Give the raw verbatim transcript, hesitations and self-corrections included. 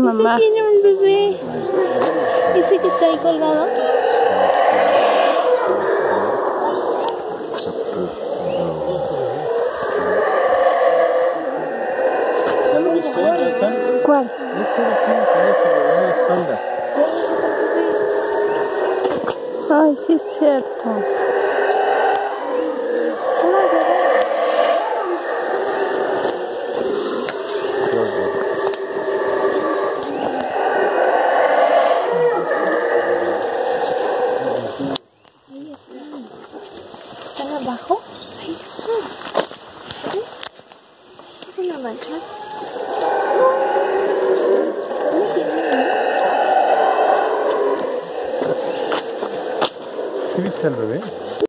su mamá. Ese tiene un bebé. Ese que está ahí colgado. ¿Ya lo viste acá? ¿Cuál? Este de aquí me parece, le da la espalda. Ay, sí es cierto. Abajo, ahí está. ¿Es una mancha? ¿Sí viste al bebé?